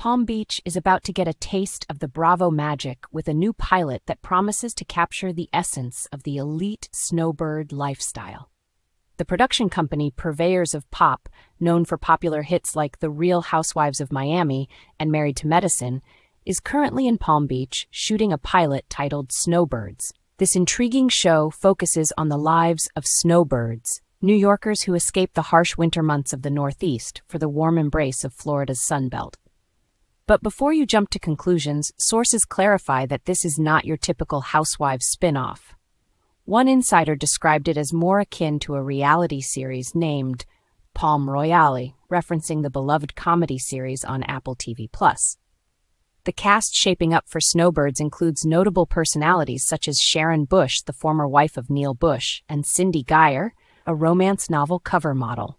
Palm Beach is about to get a taste of the Bravo magic with a new pilot that promises to capture the essence of the elite snowbird lifestyle. The production company Purveyors of Pop, known for popular hits like The Real Housewives of Miami and Married to Medicine, is currently in Palm Beach shooting a pilot titled Snowbirds. This intriguing show focuses on the lives of snowbirds, New Yorkers who escape the harsh winter months of the Northeast for the warm embrace of Florida's Sunbelt. But before you jump to conclusions, sources clarify that this is not your typical housewives spin-off. One insider described it as more akin to a reality series named Palm Royale, referencing the beloved comedy series on Apple TV+. The cast shaping up for Snowbirds includes notable personalities such as Sharon Bush, the former wife of Neil Bush, and Cindy Geyer, a romance novel cover model.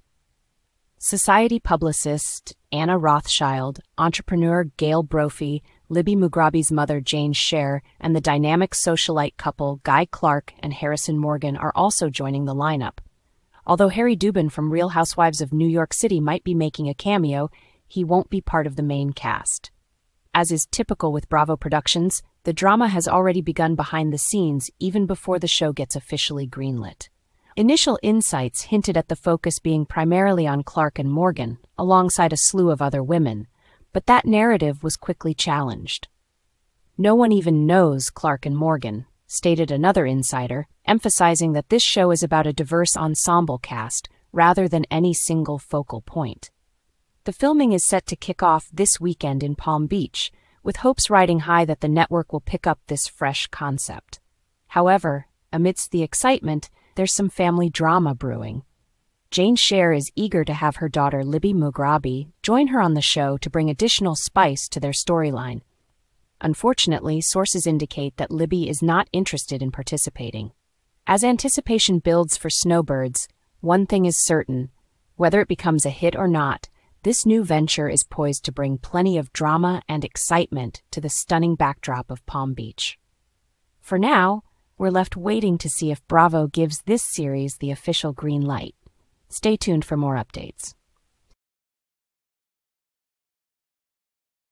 Society publicist Anna Rothschild, entrepreneur Gail Brophy, Libbie Mugrabi's mother Jane Scher, and the dynamic socialite couple Guy Clark and Harrison Morgan are also joining the lineup. Although Harry Dubin from Real Housewives of New York City might be making a cameo, he won't be part of the main cast. As is typical with Bravo Productions, the drama has already begun behind the scenes even before the show gets officially greenlit. Initial insights hinted at the focus being primarily on Clark and Morgan, alongside a slew of other women, but that narrative was quickly challenged. "No one even knows Clark and Morgan," stated another insider, emphasizing that this show is about a diverse ensemble cast rather than any single focal point. The filming is set to kick off this weekend in Palm Beach, with hopes riding high that the network will pick up this fresh concept. However, amidst the excitement, there's some family drama brewing. Jane Scher is eager to have her daughter Libbie Mugrabi join her on the show to bring additional spice to their storyline. Unfortunately, sources indicate that Libbie is not interested in participating. As anticipation builds for Snowbirds, one thing is certain: whether it becomes a hit or not, this new venture is poised to bring plenty of drama and excitement to the stunning backdrop of Palm Beach. For now, we're left waiting to see if Bravo gives this series the official green light. Stay tuned for more updates.